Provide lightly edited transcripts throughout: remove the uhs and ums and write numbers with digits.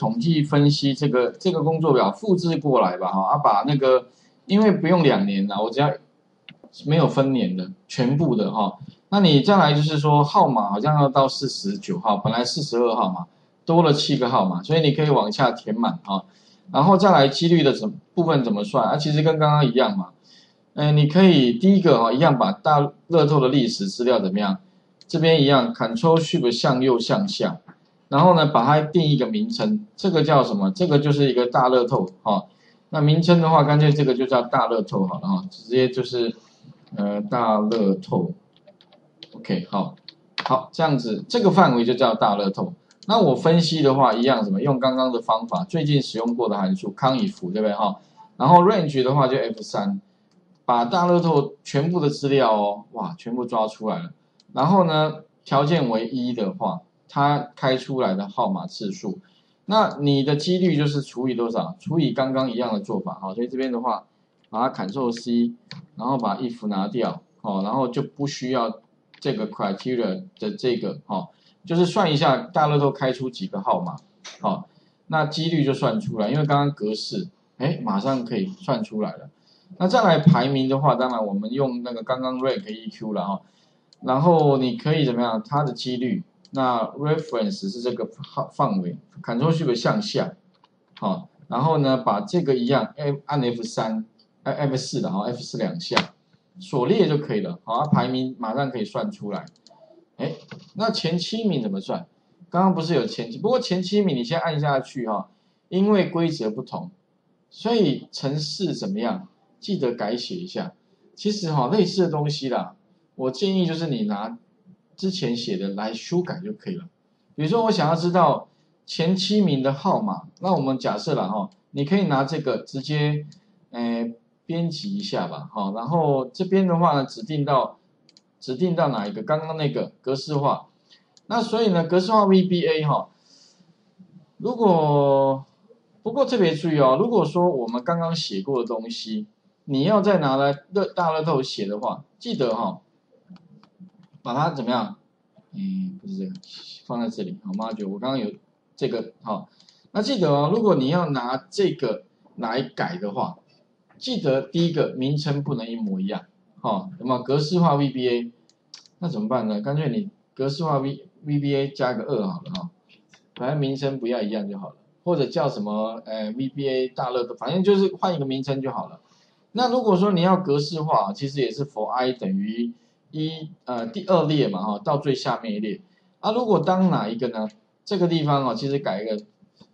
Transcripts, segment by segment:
统计分析这个工作表复制过来吧，哈，啊，把那个因为不用2年啦，我只要没有分年的全部的哈，那你将来就是说号码好像要到49号，本来42号嘛，多了7个号码，所以你可以往下填满哈，然后再来几率的部分怎么算啊？其实跟刚刚一样嘛，你可以第一个哈，一样把大乐透的历史资料怎么样？这边一样 ，Ctrl Shift 向右向下，然后呢，把它定一个名称，这个叫什么？这个就是一个大乐透哈、哦。那名称的话，干脆这个就叫大乐透好了哈、哦，直接就是大乐透 ，OK 好，好这样子，这个范围就叫大乐透。那我分析的话，一样什么？用刚刚的方法，最近使用过的函数康与福，对不对哈、哦？然后 range 的话就 F3， 把大乐透全部的资料哦，哇，全部抓出来了。然后呢，条件为1的话，它开出来的号码次数，那你的几率就是除以多少？除以刚刚一样的做法，好，所以这边的话，把它 Ctrl C， 然后把 if 拿掉，哦，然后就不需要这个 criteria 的这个，哦，就是算一下大乐透开出几个号码，好、哦，那几率就算出来，因为刚刚格式，哎，马上可以算出来了。那再来排名的话，当然我们用那个刚刚 rank EQ 了哈。哦，然后你可以怎么样？它的几率，那 reference 是这个范围 ，Ctrl Shift 向下，好、哦，然后呢把这个一样，按 F3， F4 的哈 ，F4 2下，锁列就可以了，好、哦，排名马上可以算出来。哎，那前7名怎么算？刚刚不是有前7，不过前7名你先按下去哈、哦，因为规则不同，所以程式怎么样？记得改写一下。其实哈、哦，类似的东西啦。我建议就是你拿之前写的来修改就可以了。比如说我想要知道前7名的号码，那我们假设了哈，你可以拿这个直接编辑一下吧，哈，然后这边的话呢指定到哪一个？刚刚那个格式化。那所以呢格式化 VBA 哈，如果不过特别注意哦，如果说我们刚刚写过的东西，你要再拿来大乐透写的话，记得哈。把它怎么样？不是这个，放在这里。好吗？我刚刚有这个，好，那记得哦，如果你要拿这个来改的话，记得第一个名称不能一模一样，好，那么格式化 VBA， 那怎么办呢？干脆你格式化 VBA 加个2好了哈，反正名称不要一样就好了，或者叫什么VBA 大乐透，反正就是换一个名称就好了。那如果说你要格式化，其实也是 for i 等于。第2列嘛哈，到最下面一列啊。如果当哪一个呢？这个地方哦，其实改一个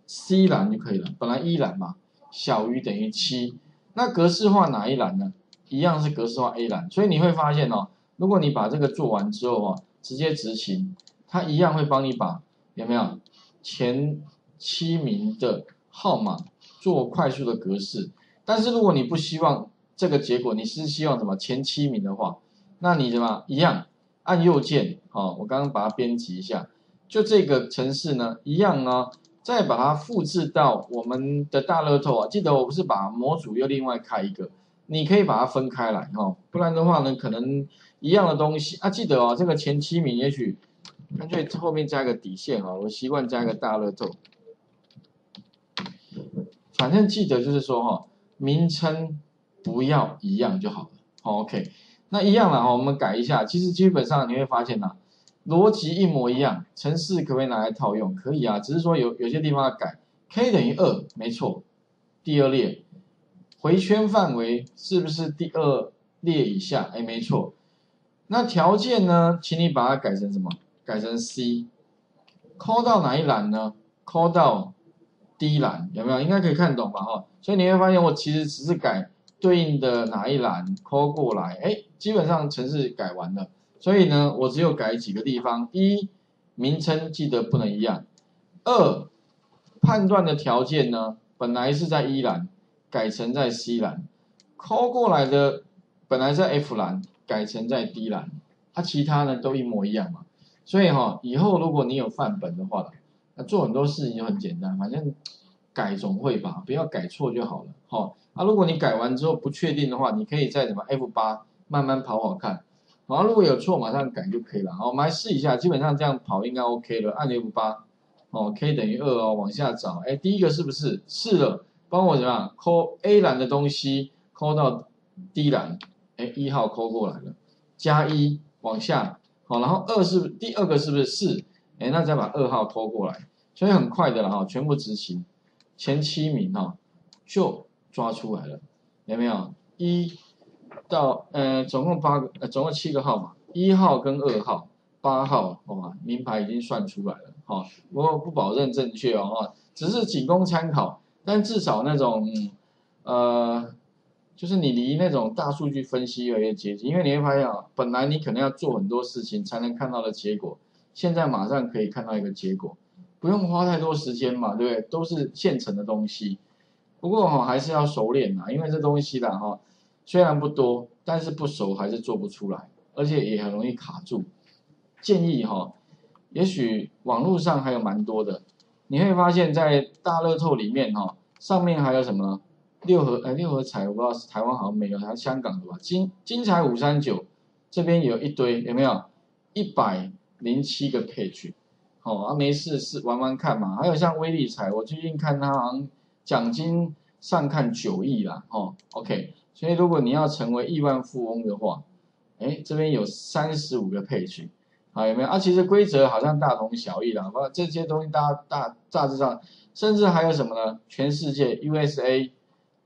C 栏就可以了。本来一栏嘛，小于等于7。那格式化哪一栏呢？一样是格式化 A 栏。所以你会发现哦，如果你把这个做完之后哦，直接执行，它一样会帮你把有没有前7名的号码做快速的格式。但是如果你不希望这个结果，你是希望什么前7名的话？那你怎么一样按右键哦？我刚刚把它编辑一下，就这个程式呢一样呢，再把它复制到我们的大乐透啊。记得我不是把模组又另外开一个，你可以把它分开来哈、哦，不然的话呢，可能一样的东西啊。记得哦，这个前7名也许干脆后面加个底线哈、哦，我习惯加个大乐透。反正记得就是说哈、哦，名称不要一样就好了。哦、OK。那一样了哈，我们改一下。其实基本上你会发现呐、啊，逻辑一模一样，程式可不可以拿来套用？可以啊，只是说有些地方要改。k 等于2，没错，第2列，回圈范围是不是第2列以下？哎，没错。那条件呢，请你把它改成什么？改成 C。call 到哪一栏呢 ？call 到 D 栏，有没有？应该可以看懂吧？哈，所以你会发现我其实只是改。对应的哪一栏 call 过来，哎，基本上程式改完了，所以呢，我只有改几个地方：1，名称记得不能一样；2，判断的条件呢，本来是在E 栏，改成在 C 栏 ；call 过来的本来在 F 栏，改成在 D 栏。它、啊、其他呢都一模一样嘛。所以哈、哦，以后如果你有范本的话，那做很多事情就很简单，反正改总会吧，不要改错就好了，哈、哦。啊，如果你改完之后不确定的话，你可以在什么 F8 慢慢跑看，然后如果有错马上改就可以了。好，我们来试一下，基本上这样跑应该 OK 了。按 F8，哦 ，k 等于2哦，往下找，哎，第一个是不是？是了，帮我怎么样？抠 A 栏的东西，抠到 D 栏，哎，一号抠过来了，加一往下，好，然后2是第二个是不是？是，哎，那再把2号拖过来，所以很快的了哈，全部执行，前7名哈就抓出来了，有没有？总共7个号码，1号跟2号。 8号，好吧，名牌已经算出来了，哈，不过不保证正确哦，只是仅供参考。但至少那种，就是你离那种大数据分析越来越接近，因为你会发现啊，本来你可能要做很多事情才能看到的结果，现在马上可以看到一个结果，不用花太多时间嘛，对不对？都是现成的东西。不过哈，还是要熟练呐，因为这东西啦哈，虽然不多，但是不熟还是做不出来，而且也很容易卡住。 建议哈，也许网络上还有蛮多的，你会发现在大乐透里面哈，上面还有什么六合彩，我不知道是台湾好像没有，还是香港的吧？金彩539这边有一堆，有没有？107个 page， 哦啊，没事是玩玩看嘛。还有像威力彩，我最近看它好像奖金上看9亿啦，哦 ，OK， 所以如果你要成为亿万富翁的话，哎，这边有35个 page。 啊，有没有啊？其实规则好像大同小异啦，这些东西大致上，甚至还有什么呢？全世界 USA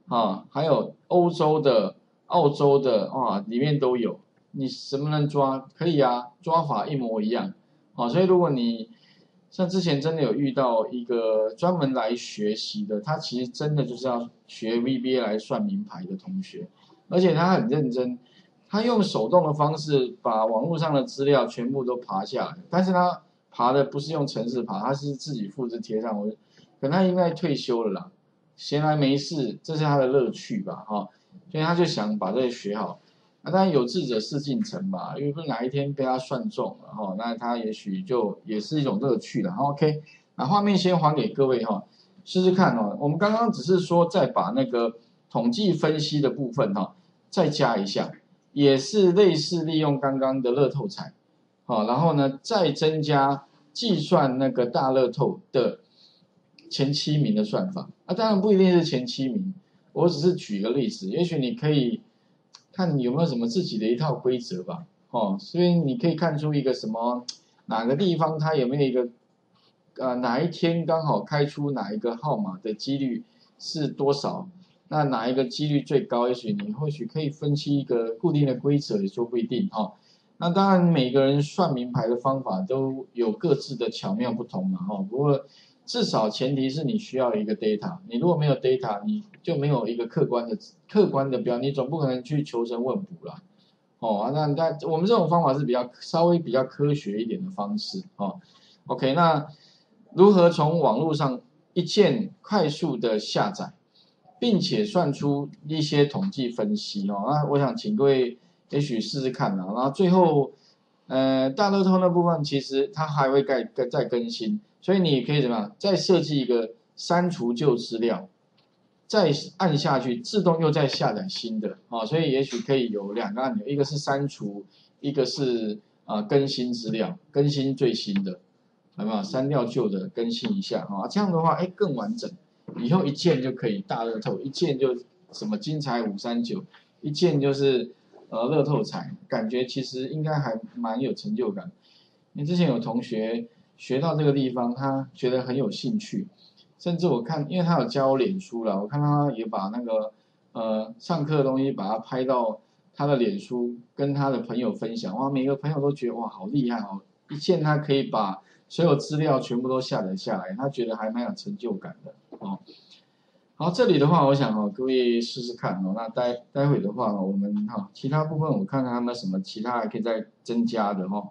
啊，还有欧洲的、澳洲的啊，里面都有。你什么人抓？可以啊，抓法一模一样。啊，所以如果你像之前真的有遇到一个专门来学习的，他其实真的就是要学 VBA 来算名牌的同学，而且他很认真。 他用手动的方式把网络上的资料全部都爬下来，但是他爬的不是用程式爬，他是自己复制贴上。可能他应该退休了啦，闲来没事，这是他的乐趣吧，哈、哦。所以他就想把这个学好。那当然有志者事竟成吧，因为不是哪一天被他算中了哈、哦，那他也许就也是一种乐趣了。OK， 那画面先还给各位哈、哦，试试看哦。我们刚刚只是说再把那个统计分析的部分哈、哦，再加一下。 也是类似利用刚刚的乐透彩，好，然后呢，再增加计算那个大乐透的前7名的算法啊，当然不一定是前7名，我只是举个例子，也许你可以看有没有什么自己的一套规则吧，哦，所以你可以看出一个什么哪个地方它有没有一个哪一天刚好开出哪一个号码的几率是多少。 那哪一个几率最高？也许你或许可以分析一个固定的规则，也说不一定哈、哦。那当然，每个人算名牌的方法都有各自的巧妙不同嘛哈、哦。不过至少前提是你需要一个 data， 你如果没有 data， 你就没有一个客观的标，你总不可能去求神问卜啦。哦，那我们这种方法是稍微比较科学一点的方式哦。OK， 那如何从网络上一键快速的下载？ 并且算出一些统计分析哦，那我想请各位也许试试看啦。然后最后，大乐透那部分其实它还会再更新，所以你可以怎么样？再设计一个删除旧资料，再按下去，自动又再下载新的啊。所以也许可以有两个按钮，一个是删除，一个是更新资料，更新最新的，有没有？删掉旧的，更新一下啊。这样的话，哎，更完整。 以后一键就可以大乐透，一键就什么金彩539，一键就是乐透彩，感觉其实应该还蛮有成就感。因为之前有同学学到这个地方，他觉得很有兴趣，甚至我看，因为他有教脸书啦，我看他也把那个上课的东西把它拍到他的脸书，跟他的朋友分享，哇，每个朋友都觉得哇好厉害哦，一键他可以把所有资料全部都下载下来，他觉得还蛮有成就感的。 哦，好，这里的话，我想哦，各位试试看哦。那待会的话，我们哈、哦、其他部分，我看看有没有什么其他还可以再增加的哦。